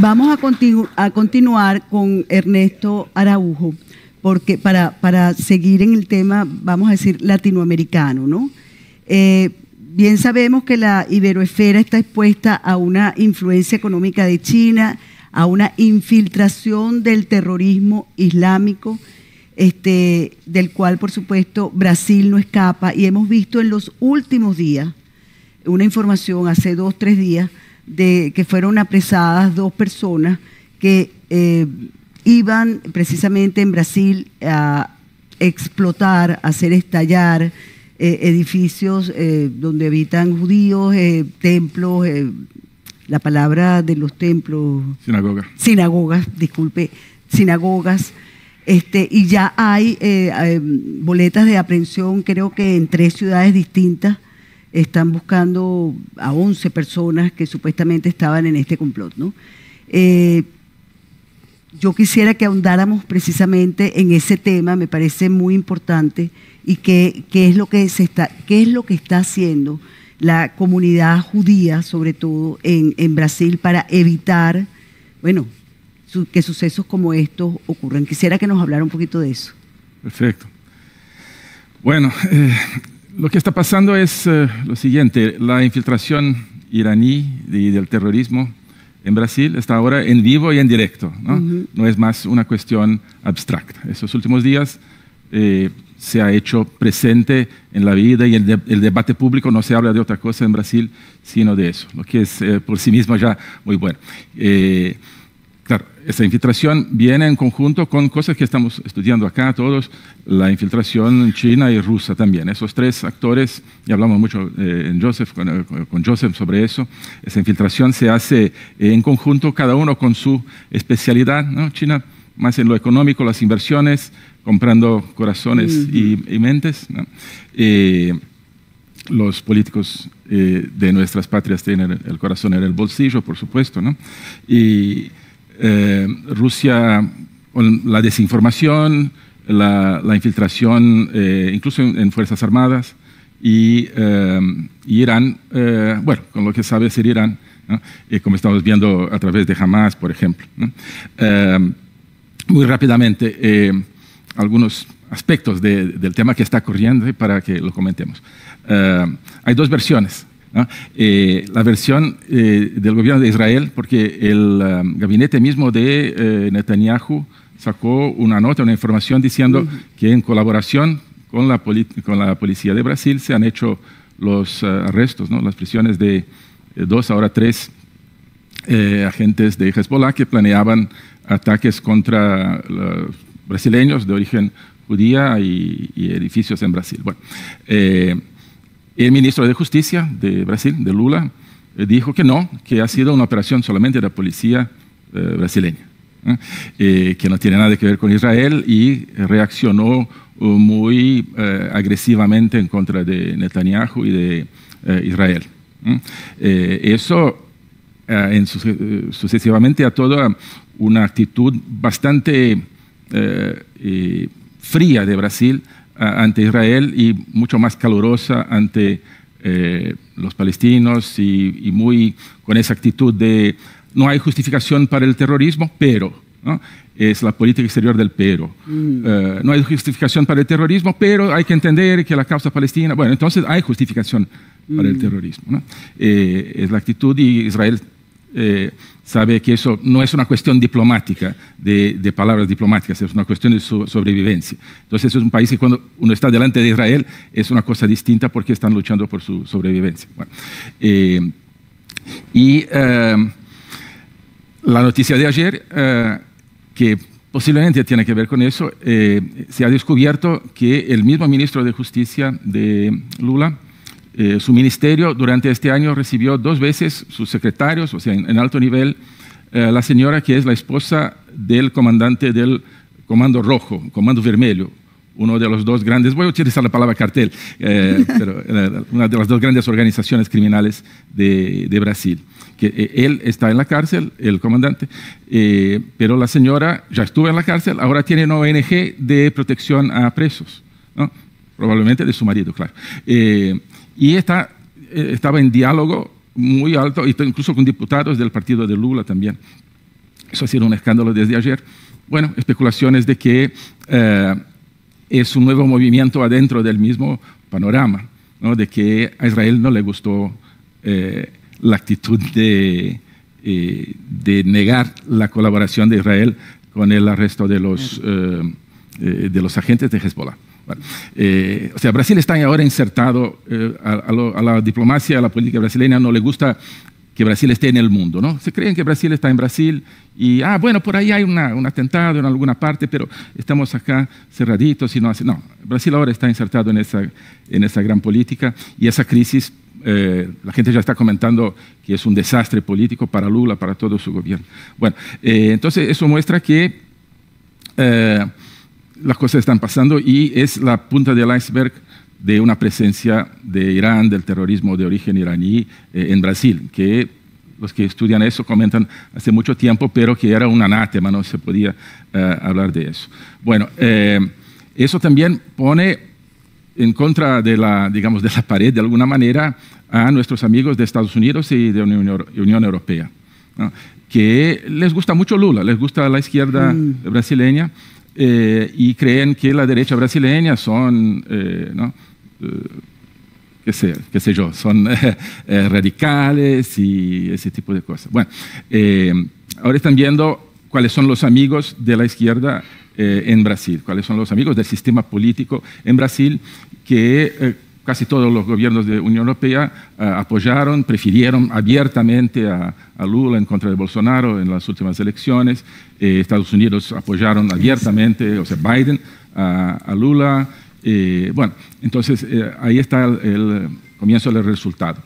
Vamos a continuar con Ernesto Araújo, porque para seguir en el tema, vamos a decir, latinoamericano, ¿no? Bien sabemos que la iberoesfera está expuesta a una influencia económica de China, a una infiltración del terrorismo islámico, del cual, por supuesto, Brasil no escapa. Y hemos visto en los últimos días una información, hace 2 o 3 días, de que fueron apresadas 2 personas que iban precisamente en Brasil a explotar, a hacer estallar edificios donde habitan judíos, templos, la palabra de los templos… Sinagogas. Sinagogas, disculpe, sinagogas. Y ya hay boletas de aprehensión, creo que en 3 ciudades distintas. Están buscando a 11 personas que supuestamente estaban en este complot, ¿no? Yo quisiera que ahondáramos precisamente en ese tema, me parece muy importante, y qué es lo que está haciendo la comunidad judía, sobre todo en Brasil, para evitar, bueno, que sucesos como estos ocurran. Quisiera que nos hablara un poquito de eso. Perfecto. Bueno, lo que está pasando es lo siguiente: la infiltración iraní del terrorismo en Brasil está ahora en vivo y en directo, ¿no? No es más una cuestión abstracta. Estos últimos días se ha hecho presente en la vida y el debate público. No se habla de otra cosa en Brasil sino de eso, lo que es por sí mismo ya muy bueno. Claro, esa infiltración viene en conjunto con cosas que estamos estudiando acá todos, la infiltración china y rusa también. Esos 3 actores, y hablamos mucho con Joseph sobre eso, esa infiltración se hace en conjunto, cada uno con su especialidad, ¿no? China más en lo económico, las inversiones, comprando corazones y mentes, ¿no? Los políticos de nuestras patrias tienen el corazón en el bolsillo, por supuesto, ¿no? Y Rusia, la desinformación, la infiltración, incluso en Fuerzas Armadas, y Irán, bueno, con lo que sabe decir Irán, ¿no? Como estamos viendo a través de Hamas, por ejemplo, ¿no? Muy rápidamente, algunos aspectos del tema que está corriendo para que lo comentemos. Hay 2 versiones. ¿No? La versión del gobierno de Israel, porque el gabinete mismo de Netanyahu sacó una nota, una información diciendo que en colaboración con la policía de Brasil se han hecho los arrestos, ¿no? Las prisiones de 2, ahora 3 agentes de Hezbollah que planeaban ataques contra los brasileños de origen judía y edificios en Brasil. Bueno, el ministro de Justicia de Brasil, de Lula, dijo que no, que ha sido una operación solamente de la policía brasileña, que no tiene nada que ver con Israel, y reaccionó muy agresivamente en contra de Netanyahu y de Israel. Eso sucesivamente a toda una actitud bastante fría de Brasil ante Israel y mucho más calurosa ante los palestinos, y muy con esa actitud de no hay justificación para el terrorismo, pero, ¿no? Es la política exterior del pero. No hay justificación para el terrorismo, pero hay que entender que la causa palestina… Bueno, entonces hay justificación para el terrorismo, ¿no? Es la actitud, y Israel sabe que eso no es una cuestión diplomática, de palabras diplomáticas, es una cuestión de sobrevivencia. Entonces es un país que cuando uno está delante de Israel es una cosa distinta porque están luchando por su sobrevivencia. Bueno, la noticia de ayer, que posiblemente tiene que ver con eso, se ha descubierto que el mismo ministro de Justicia de Lula, su ministerio durante este año recibió 2 veces sus secretarios, o sea, en alto nivel, la señora que es la esposa del comandante del Comando Rojo, Comando Vermelho, uno de los 2 grandes, voy a utilizar la palabra cartel, pero una de las 2 grandes organizaciones criminales de Brasil. Que él está en la cárcel, el comandante, pero la señora ya estuvo en la cárcel, ahora tiene una ONG de protección a presos, ¿no? Probablemente de su marido, claro. Y estaba en diálogo muy alto, incluso con diputados del partido de Lula también. Eso ha sido un escándalo desde ayer. Bueno, especulaciones de que es un nuevo movimiento adentro del mismo panorama, ¿no? De que a Israel no le gustó la actitud de negar la colaboración de Israel con el arresto de los agentes de Hezbollah. Bueno, o sea, Brasil está ahora insertado a la diplomacia, a la política brasileña, no le gusta que Brasil esté en el mundo, ¿no? Se creen que Brasil está en Brasil y, ah, bueno, por ahí hay un atentado en alguna parte, pero estamos acá cerraditos y no hace... No, Brasil ahora está insertado en esa gran política y esa crisis, la gente ya está comentando que es un desastre político para Lula, para todo su gobierno. Bueno, entonces eso muestra que las cosas están pasando y es la punta del iceberg de una presencia de Irán, del terrorismo de origen iraní en Brasil, que los que estudian eso comentan hace mucho tiempo, pero que era un anátema, no se podía hablar de eso. Bueno, eso también pone en contra de la, digamos, de la pared, de alguna manera, a nuestros amigos de Estados Unidos y de Unión Europea, ¿no? Que les gusta mucho Lula, les gusta la izquierda brasileña y creen que la derecha brasileña son... ¿no? qué sé yo, son radicales y ese tipo de cosas. Bueno, ahora están viendo cuáles son los amigos de la izquierda en Brasil, cuáles son los amigos del sistema político en Brasil, que casi todos los gobiernos de Unión Europea apoyaron, prefirieron abiertamente a Lula en contra de Bolsonaro en las últimas elecciones. Estados Unidos apoyaron abiertamente, o sea, Biden a Lula. Bueno, entonces ahí está el comienzo del resultado.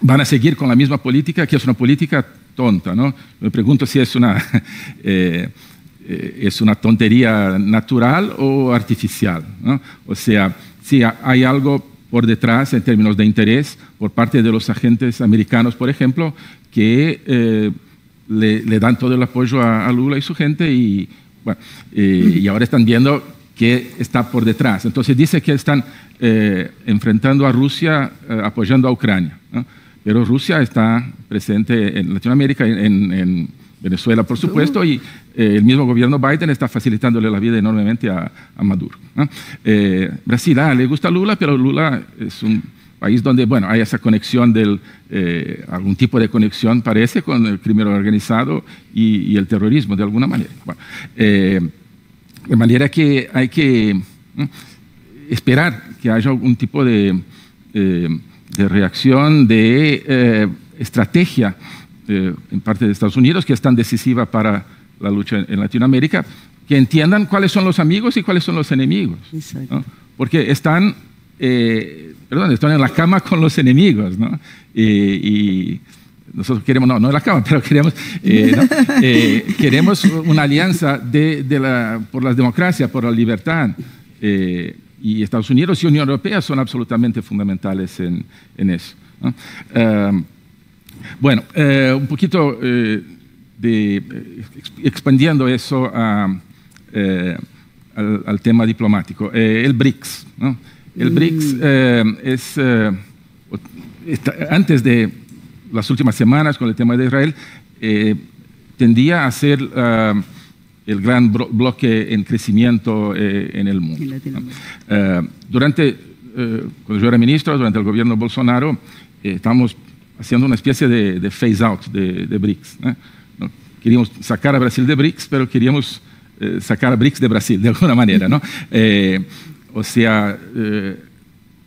Van a seguir con la misma política, que es una política tonta, ¿no? Me pregunto si es una tontería natural o artificial, ¿no? O sea, si hay algo por detrás en términos de interés por parte de los agentes americanos, por ejemplo, que le dan todo el apoyo a Lula y su gente y, bueno, y ahora están viendo que está por detrás. Entonces dice que están enfrentando a Rusia, apoyando a Ucrania, ¿no? Pero Rusia está presente en Latinoamérica, en Venezuela, por supuesto, y el mismo gobierno Biden está facilitándole la vida enormemente a Maduro, ¿no? Brasil, le gusta Lula, pero Lula es un país donde, bueno, hay esa conexión, algún tipo de conexión, parece, con el crimen organizado y el terrorismo, de alguna manera. Bueno, de manera que hay que esperar que haya algún tipo de reacción, de estrategia en parte de Estados Unidos, que es tan decisiva para la lucha en Latinoamérica, que entiendan cuáles son los amigos y cuáles son los enemigos, ¿no? Porque están, están en la cama con los enemigos, ¿no? Y nosotros queremos, no en la cama, pero queremos, queremos una alianza por la democracia, por la libertad. Y Estados Unidos y Unión Europea son absolutamente fundamentales en eso, ¿no? Bueno, un poquito expandiendo eso al tema diplomático. El BRICS, ¿no? El BRICS antes de las últimas semanas con el tema de Israel, tendía a ser el gran bloque en crecimiento en el mundo, ¿no? Cuando yo era ministro, durante el gobierno de Bolsonaro, estábamos haciendo una especie de phase-out de BRICS, ¿no? ¿No? Queríamos sacar a Brasil de BRICS, pero queríamos sacar a BRICS de Brasil, de alguna manera, ¿no? O sea,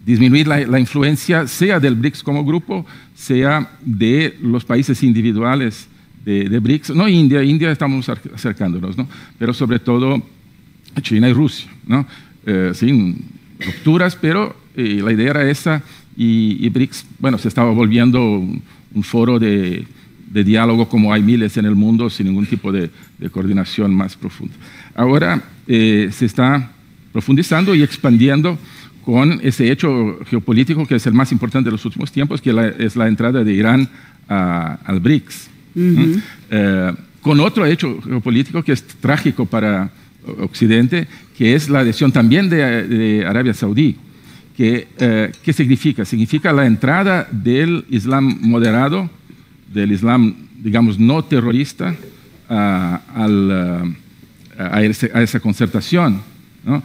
disminuir la influencia, sea del BRICS como grupo, sea de los países individuales de BRICS. No India estamos acercándonos, ¿no? Pero sobre todo China y Rusia, ¿no? Sin rupturas, pero la idea era esa y BRICS, bueno, se estaba volviendo un foro de diálogo como hay miles en el mundo sin ningún tipo de coordinación más profunda. Ahora se está profundizando y expandiendo con ese hecho geopolítico que es el más importante de los últimos tiempos, que es la entrada de Irán al BRICS. ¿Mm? Con otro hecho geopolítico que es trágico para Occidente, que es la adhesión también de Arabia Saudí. ¿Qué significa? Significa la entrada del Islam moderado, del Islam, digamos, no terrorista, a esa concertación, ¿no?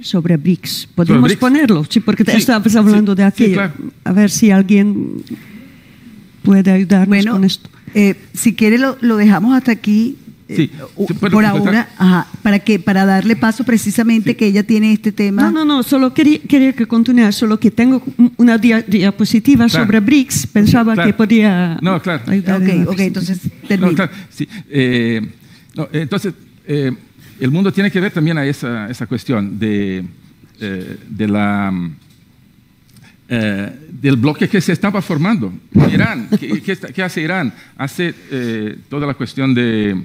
Sobre BRICS. ¿Podemos ponerlo? Sí, porque sí, estabas hablando de aquello. Sí, claro. A ver si alguien puede ayudarnos con esto. Si quiere lo dejamos hasta aquí. Sí, por ahora, para darle paso precisamente que ella tiene este tema. No, solo quería que continuara, solo que tengo una diapositiva sobre BRICS, pensaba que podía ayudar. Ok, entonces termino. Entonces, el mundo tiene que ver también a esa cuestión del bloque que se estaba formando. Irán, ¿qué hace Irán? Hace toda la cuestión de...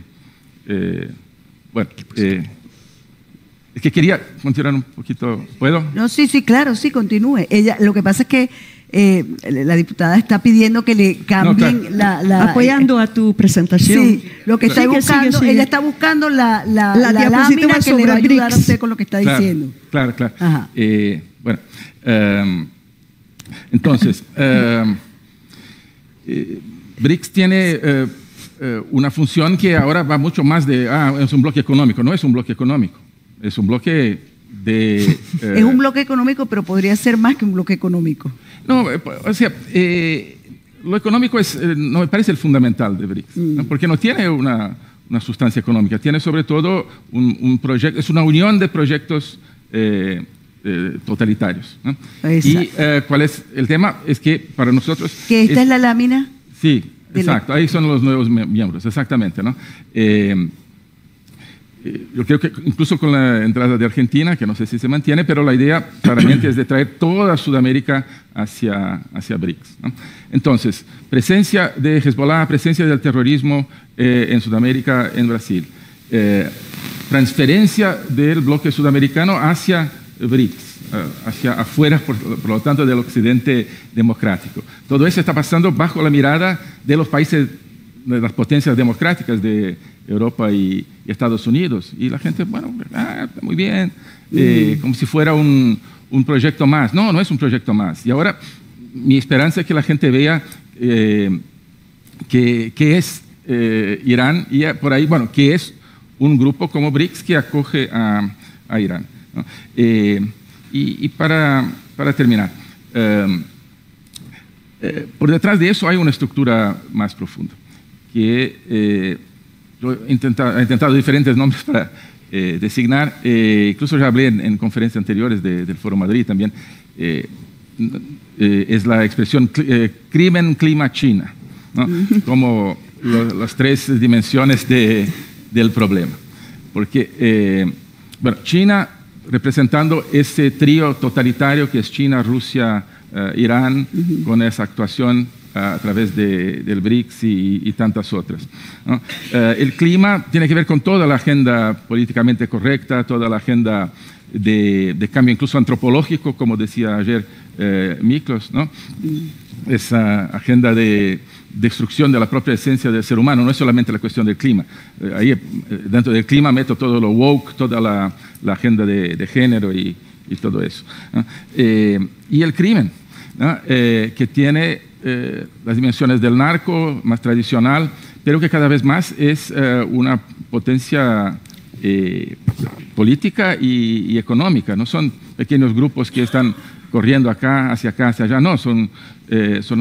es que quería continuar un poquito, ¿puedo? No, sí, claro, sí, continúe. Ella, lo que pasa es que la diputada está pidiendo que le cambien apoyando a tu presentación. Sí, lo que está buscando, ella está buscando la lámina que le va a ayudar a usted con lo que está diciendo. Claro. Ajá. Entonces, BRICS tiene... una función que ahora va mucho más de, es un bloque económico. No es un bloque económico, es un bloque de... es un bloque económico, pero podría ser más que un bloque económico. No, o sea, lo económico es, no me parece el fundamental de BRICS, ¿no? Porque no tiene una sustancia económica, tiene sobre todo un proyecto, es una unión de proyectos totalitarios, ¿no? Y ¿cuál es el tema? Es que para nosotros... ¿Que esta es la lámina? Sí. Exacto, ahí son los nuevos miembros, exactamente, ¿no? Yo creo que incluso con la entrada de Argentina, que no sé si se mantiene, pero la idea claramente es de traer toda Sudamérica hacia BRICS, ¿no? Entonces, presencia de Hezbollah, presencia del terrorismo en Sudamérica, en Brasil, transferencia del bloque sudamericano hacia BRICS, hacia afuera, por lo tanto, del occidente democrático. Todo eso está pasando bajo la mirada de los países, de las potencias democráticas de Europa y Estados Unidos. Y la gente, muy bien, como si fuera un proyecto más. No es un proyecto más. Y ahora mi esperanza es que la gente vea que es Irán y por ahí, que es un grupo como BRICS que acoge a Irán, ¿no? Y para terminar, por detrás de eso hay una estructura más profunda, que yo he intentado diferentes nombres para designar, incluso ya hablé en conferencias anteriores del Foro Madrid también, es la expresión crimen, clima, China, ¿no? Como las tres dimensiones del problema, porque China... representando ese trío totalitario que es China, Rusia, Irán, con esa actuación a través del BRICS y tantas otras, ¿no? El clima tiene que ver con toda la agenda políticamente correcta, toda la agenda de cambio incluso antropológico, como decía ayer Miklos, ¿no? Esa agenda de destrucción de la propia esencia del ser humano, no es solamente la cuestión del clima. Ahí, dentro del clima, meto todo lo woke, toda la agenda de género y todo eso, ¿no? Y el crimen, ¿no? Que tiene las dimensiones del narco, más tradicional, pero que cada vez más es una potencia política y económica. No son pequeños grupos que están corriendo acá, hacia allá, no, son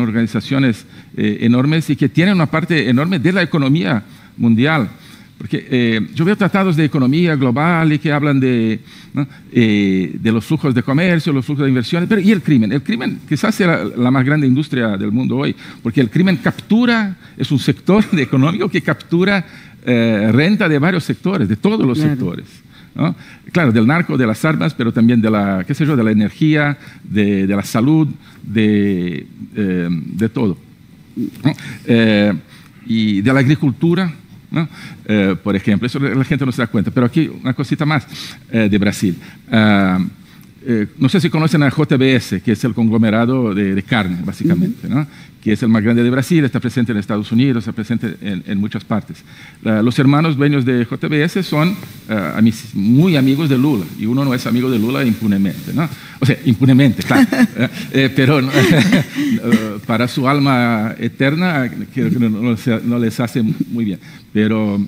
organizaciones enormes y que tienen una parte enorme de la economía mundial. Porque yo veo tratados de economía global y que hablan de los flujos de comercio, los flujos de inversiones, pero ¿y el crimen? El crimen quizás sea la más grande industria del mundo hoy, porque el crimen captura, es un sector económico que captura renta de varios sectores, de todos los sectores, ¿no? Claro, del narco, de las armas, pero también de la, de la energía, de la salud, de todo, ¿no? Y de la agricultura, ¿no? Por ejemplo, eso la gente no se da cuenta, pero aquí una cosita más de Brasil. No sé si conocen a JBS, que es el conglomerado de carne, básicamente, ¿no? Que es el más grande de Brasil, está presente en Estados Unidos, está presente en muchas partes. Los hermanos dueños de JBS son muy amigos de Lula, y uno no es amigo de Lula impunemente, ¿no? O sea, impunemente, claro, pero para su alma eterna creo que no les hace muy bien. Pero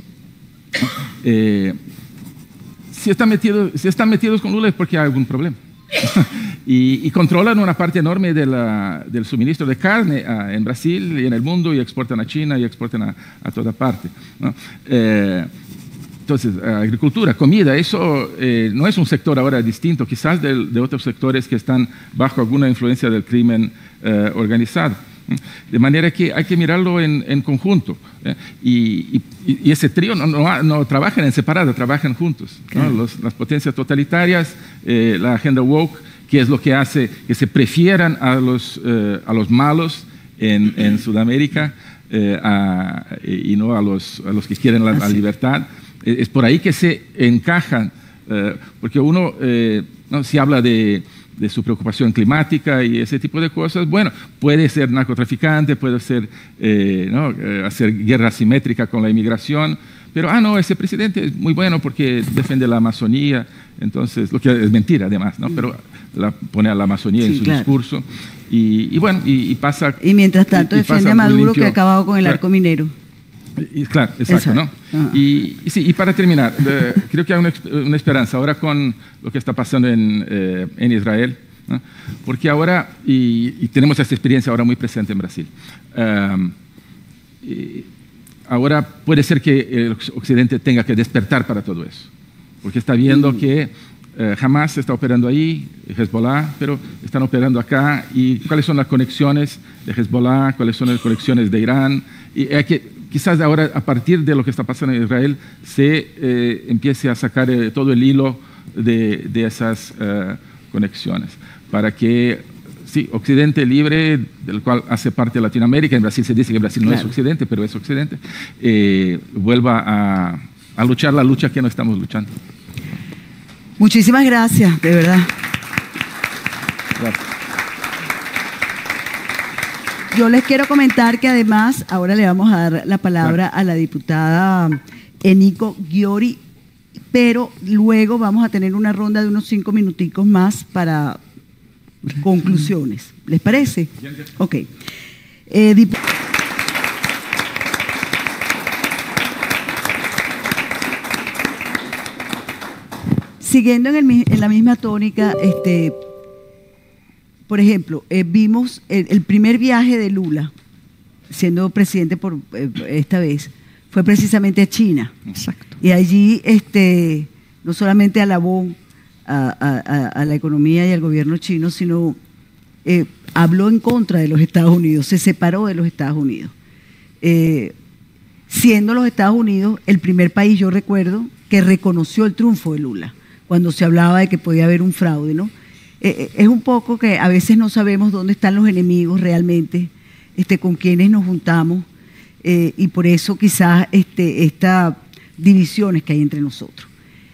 si están metidos con Lula es porque hay algún problema. Y controlan una parte enorme de del suministro de carne en Brasil y en el mundo, y exportan a China y exportan a toda parte, ¿no? Entonces, agricultura, comida, eso no es un sector ahora distinto quizás de otros sectores que están bajo alguna influencia del crimen organizado. De manera que hay que mirarlo en conjunto, ¿eh? Y ese trío no trabajan en separado, trabajan juntos, ¿no? Claro. Las potencias totalitarias, la agenda woke, que es lo que hace que se prefieran a los malos en Sudamérica y no a los que quieren la libertad. Es por ahí que se encajan, porque uno no se habla de su preocupación climática y ese tipo de cosas. Bueno, puede ser narcotraficante, puede ser hacer guerra asimétrica con la inmigración, pero, no, ese presidente es muy bueno porque defiende la Amazonía, entonces, lo que es mentira además, ¿no? Pero pone a la Amazonía, sí, en su, claro, discurso, y bueno, y pasa... Y mientras tanto defiende a Maduro, que ha acabado con el, claro, arco minero. Claro, exacto, ¿no? Y para terminar, creo que hay una esperanza ahora con lo que está pasando en Israel, ¿no? Porque ahora, y tenemos esta experiencia ahora muy presente en Brasil, ahora puede ser que el Occidente tenga que despertar para todo eso, porque está viendo que Hamas está operando ahí, Hezbollah, pero están operando acá, y cuáles son las conexiones de Hezbollah, cuáles son las conexiones de Irán, y hay que... Quizás ahora, a partir de lo que está pasando en Israel, se empiece a sacar todo el hilo de esas conexiones, para que, sí, Occidente libre, del cual hace parte Latinoamérica, en Brasil se dice que Brasil no, claro, es Occidente, pero es Occidente, vuelva a luchar la lucha que no estamos luchando. Muchísimas gracias, de verdad. Gracias. Yo les quiero comentar que además ahora le vamos a dar la palabra a la diputada Eniko Gyori, pero luego vamos a tener una ronda de unos 5 minuticos más para conclusiones. ¿Les parece? Ok. Siguiendo en la misma tónica, por ejemplo, vimos el primer viaje de Lula, siendo presidente por esta vez, fue precisamente a China. Exacto. Y allí no solamente alabó a la economía y al gobierno chino, sino habló en contra de los Estados Unidos, se separó de los Estados Unidos. Siendo los Estados Unidos el primer país, yo recuerdo, que reconoció el triunfo de Lula, cuando se hablaba de que podía haber un fraude, ¿no? Es un poco que a veces no sabemos dónde están los enemigos realmente, con quienes nos juntamos, y por eso quizás estas divisiones que hay entre nosotros.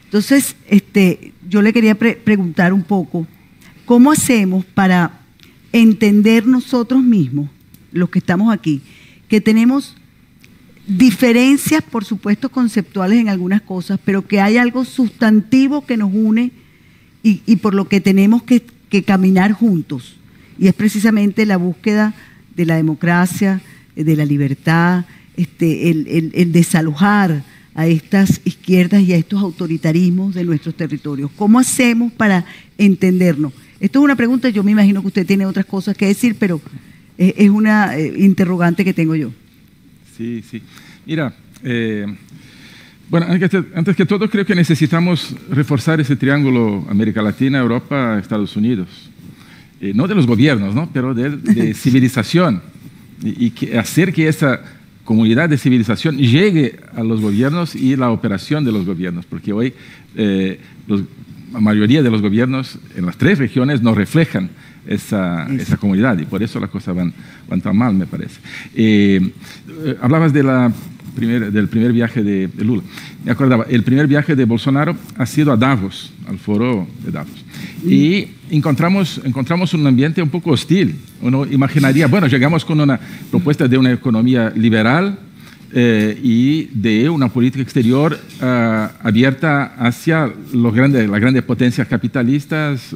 Entonces, yo le quería preguntar un poco, ¿cómo hacemos para entender nosotros mismos, los que estamos aquí, que tenemos diferencias, por supuesto, conceptuales en algunas cosas, pero que hay algo sustantivo que nos une y por lo que tenemos que caminar juntos, y es precisamente la búsqueda de la democracia, de la libertad, el desalojar a estas izquierdas y a estos autoritarismos de nuestros territorios? ¿Cómo hacemos para entendernos? Esto es una pregunta, yo me imagino que usted tiene otras cosas que decir, pero es una interrogante que tengo yo. Sí, sí. Mira... Bueno, antes que todo creo que necesitamos reforzar ese triángulo América Latina, Europa, Estados Unidos. No de los gobiernos, ¿no? Pero de civilización. Y que hacer que esa comunidad de civilización llegue a los gobiernos y la operación de los gobiernos. Porque hoy la mayoría de los gobiernos en las 3 regiones no reflejan esa comunidad. Y por eso las cosas van tan mal, me parece. Hablabas de del primer viaje de Lula. Me acordaba, el primer viaje de Bolsonaro ha sido a Davos, al foro de Davos. y encontramos un ambiente un poco hostil. Uno imaginaría, bueno, llegamos con una propuesta de una economía liberal y de una política exterior abierta hacia las grandes potencias capitalistas,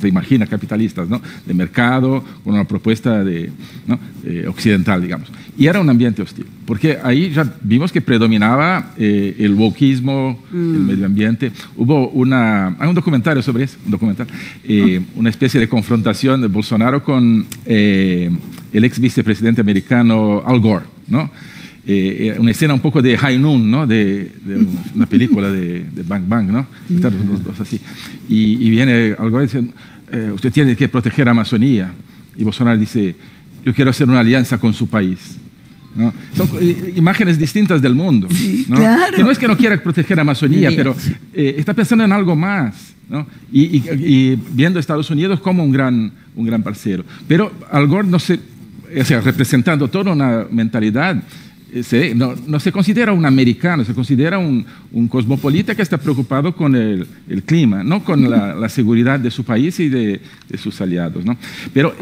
se imagina capitalistas, ¿no?, de mercado, con una propuesta de, ¿no?, occidental, digamos. Y era un ambiente hostil, porque ahí ya vimos que predominaba el wokeismo, el medio ambiente. Hubo hay un documentario sobre eso, una especie de confrontación de Bolsonaro con el ex vicepresidente americano Al Gore, ¿no? Una escena un poco de High Noon, ¿no?, de una película de Bang Bang, ¿no? Están los dos así. Y viene Al Gore y dice, usted tiene que proteger a Amazonía. Y Bolsonaro dice, yo quiero hacer una alianza con su país, ¿no? Son imágenes distintas del mundo, ¿no? Claro. Que no es que no quiera proteger a Amazonía, pero está pensando en algo más, ¿no? Y viendo a Estados Unidos como un gran parcero. Pero Al Gore, no se, o sea, representando toda una mentalidad, no se considera un americano, se considera un cosmopolita que está preocupado con el clima, no con la seguridad de su país y de sus aliados, ¿no? Pero,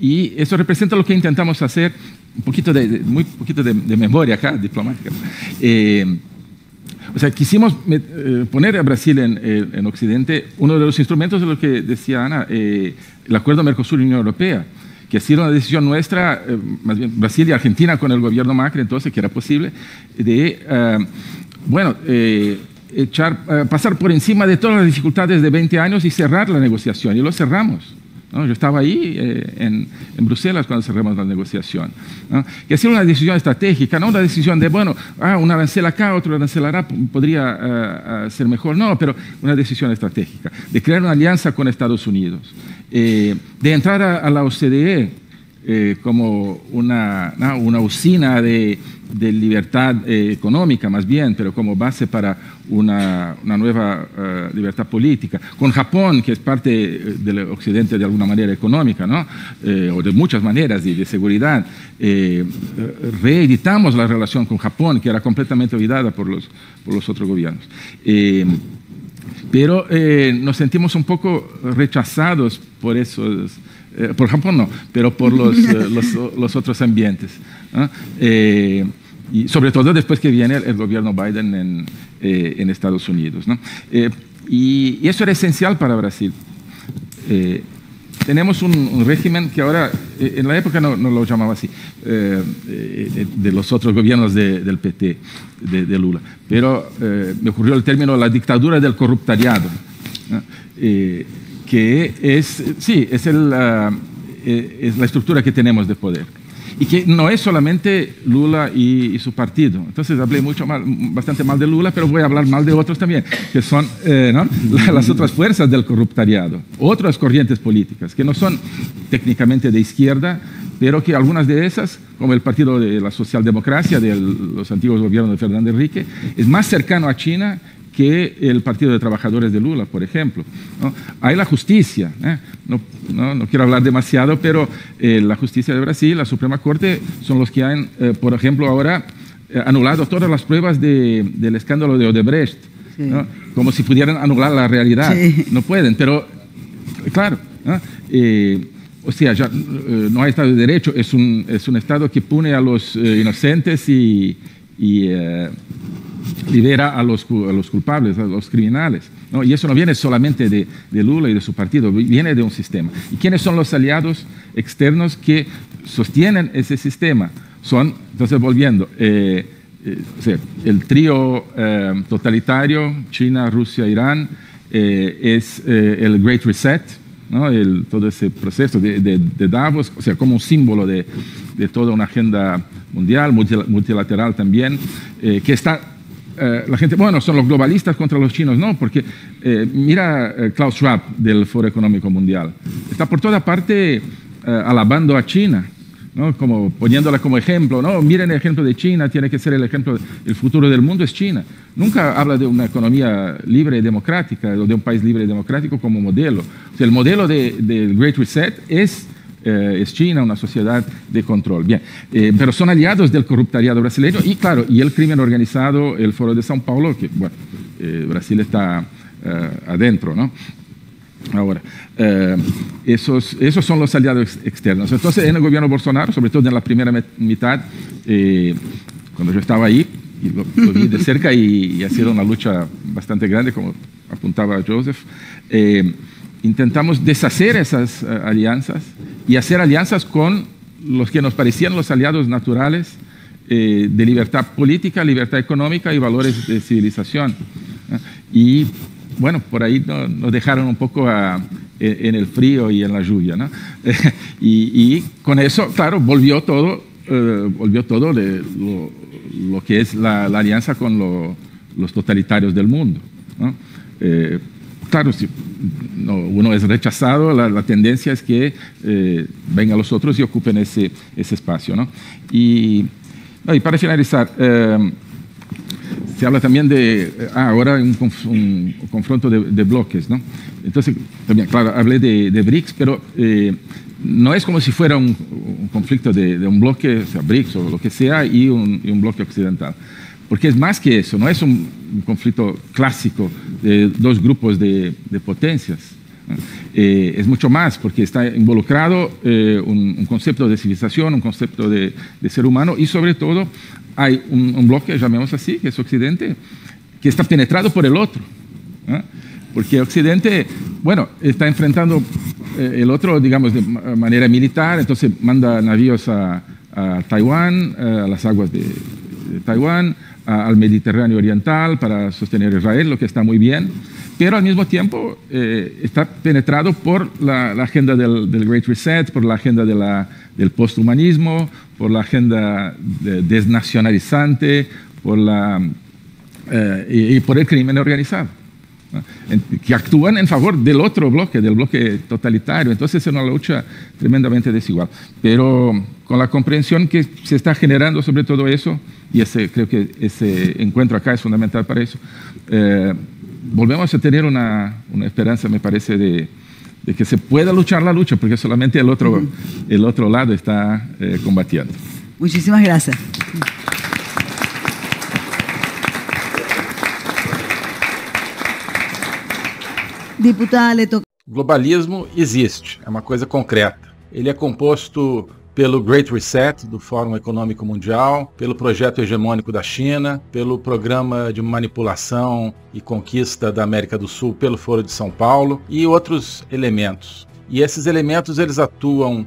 y eso representa lo que intentamos hacer, un poquito de memoria acá, diplomática. O sea, quisimos poner a Brasil en Occidente, uno de los instrumentos de lo que decía Ana, el acuerdo Mercosur-Unión Europea, que ha sido una decisión nuestra, más bien Brasil y Argentina con el gobierno Macri, entonces, que era posible, de pasar por encima de todas las dificultades de 20 años y cerrar la negociación. Y lo cerramos, ¿no? Yo estaba ahí en Bruselas cuando cerramos la negociación, ¿no? Que ha sido una decisión estratégica, no una decisión de, bueno, un arancel acá, otro arancel allá, podría ser mejor. No, pero una decisión estratégica, de crear una alianza con Estados Unidos. De entrar a la OCDE como una usina de libertad económica, más bien, pero como base para una nueva libertad política. Con Japón, que es parte del Occidente de alguna manera económica, ¿no? O de muchas maneras, y de seguridad. Reeditamos la relación con Japón, que era completamente olvidada por los otros gobiernos. Pero nos sentimos un poco rechazados por esos, por Japón no, pero por los otros ambientes, ¿no? Y sobre todo después que viene el gobierno Biden en Estados Unidos, ¿no? Y eso era esencial para Brasil. Tenemos un régimen que ahora, en la época no lo llamaba así, de los otros gobiernos del PT, de Lula, pero me ocurrió el término la dictadura del corruptariado, ¿no? Que es la estructura que tenemos de poder. Y que no es solamente Lula y su partido. Entonces hablé bastante mal de Lula, pero voy a hablar mal de otros también, que son ¿no?, las otras fuerzas del corruptariado, otras corrientes políticas, que no son técnicamente de izquierda, pero que algunas de esas, como el partido de la socialdemocracia de los antiguos gobiernos de Fernando Henrique, es más cercano a China que el Partido de Trabajadores de Lula, por ejemplo, ¿no? Hay la justicia, ¿eh? No quiero hablar demasiado, pero la justicia de Brasil, la Suprema Corte, son los que han, por ejemplo, ahora anulado todas las pruebas del escándalo de Odebrecht, sí, ¿no? Como si pudieran anular la realidad. Sí. No pueden, pero claro, ¿no? O sea, ya, no hay Estado de Derecho, es un Estado que pune a los inocentes y libera a los culpables, a los criminales, ¿no? Y eso no viene solamente de Lula y de su partido, viene de un sistema. ¿Y quiénes son los aliados externos que sostienen ese sistema? Son, entonces, volviendo, el trío totalitario, China, Rusia, Irán, es el Great Reset, ¿no? Todo ese proceso de Davos, o sea, como un símbolo de toda una agenda mundial, multilateral también, que está... la gente, bueno, son los globalistas contra los chinos, no, porque mira Klaus Schwab del Foro Económico Mundial, está por toda parte alabando a China, ¿no? Como poniéndola como ejemplo, ¿no? Miren el ejemplo de China, tiene que ser el ejemplo, el futuro del mundo es China. Nunca habla de una economía libre y democrática, o de un país libre y democrático como modelo. O sea, el modelo del Great Reset es China, una sociedad de control. Bien, pero son aliados del corruptariado brasileño y, claro, y el crimen organizado, el Foro de São Paulo, que, bueno, Brasil está adentro, ¿no? Ahora, esos son los aliados externos. Entonces, en el gobierno Bolsonaro, sobre todo en la primera mitad, cuando yo estaba ahí, y lo vi de cerca y ha sido una lucha bastante grande, como apuntaba Joseph, intentamos deshacer esas alianzas y hacer alianzas con los que nos parecían los aliados naturales de libertad política, libertad económica y valores de civilización. Y bueno, por ahí nos dejaron un poco en el frío y en la lluvia, ¿no? Y con eso, claro, volvió todo lo que es la alianza con los totalitarios del mundo, ¿no? Claro, si uno es rechazado, la tendencia es que vengan los otros y ocupen ese espacio, ¿no? Y para finalizar, se habla también de, ahora un confronto de bloques, ¿no? Entonces, también, claro, hablé de BRICS, pero no es como si fuera un conflicto de un bloque, o sea, BRICS o lo que sea, y un bloque occidental. Porque es más que eso, no es un conflicto clásico de dos grupos de potencias. Es mucho más, porque está involucrado un concepto de civilización, un concepto de ser humano, y sobre todo hay un bloque, llamemos así, que es Occidente, que está penetrado por el otro, ¿eh? Porque Occidente, bueno, está enfrentando el otro, digamos, de manera militar, entonces manda navíos a Taiwán, a las aguas de Taiwán, al Mediterráneo Oriental para sostener Israel, lo que está muy bien, pero al mismo tiempo está penetrado por la agenda del Great Reset, por la agenda del posthumanismo, por la agenda desnacionalizante, por y por el crimen organizado, ¿no? Que actúan en favor del otro bloque, del bloque totalitario. Entonces es una lucha tremendamente desigual. Pero con la comprensión que se está generando sobre todo eso, y creo que ese encuentro acá es fundamental para eso, volvemos a tener una esperanza, me parece, de que se pueda luchar la lucha, porque solamente el otro lado está combatiendo. Muchísimas gracias. Deputada Leto. O globalismo existe, é uma coisa concreta. Ele é composto pelo Great Reset, do Fórum Econômico Mundial, pelo projeto hegemônico da China, pelo programa de manipulação e conquista da América do Sul pelo Foro de São Paulo e outros elementos. E esses elementos, eles atuam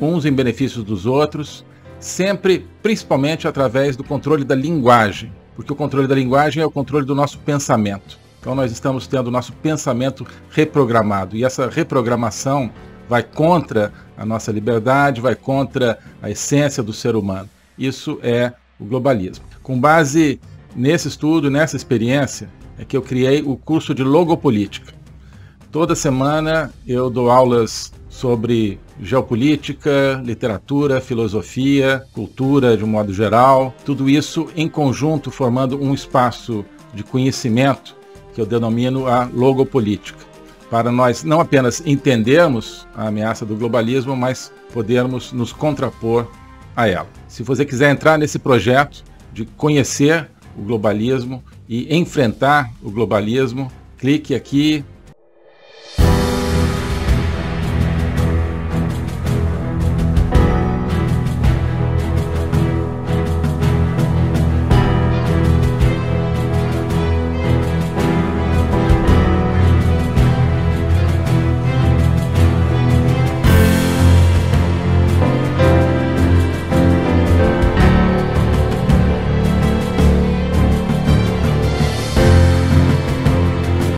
uns em benefício dos outros, sempre, principalmente, através do controle da linguagem, porque o controle da linguagem é o controle do nosso pensamento. Então nós estamos tendo o nosso pensamento reprogramado, e essa reprogramação vai contra a nossa liberdade, vai contra a essência do ser humano. Isso é o globalismo. Com base nesse estudo, nessa experiência, é que eu criei o curso de logopolítica. Toda semana eu dou aulas sobre geopolítica, literatura, filosofia, cultura de um modo geral, tudo isso em conjunto formando um espaço de conhecimento que eu denomino a logopolítica, para nós não apenas entendermos a ameaça do globalismo, mas podermos nos contrapor a ela. Se você quiser entrar nesse projeto de conhecer o globalismo e enfrentar o globalismo, clique aqui,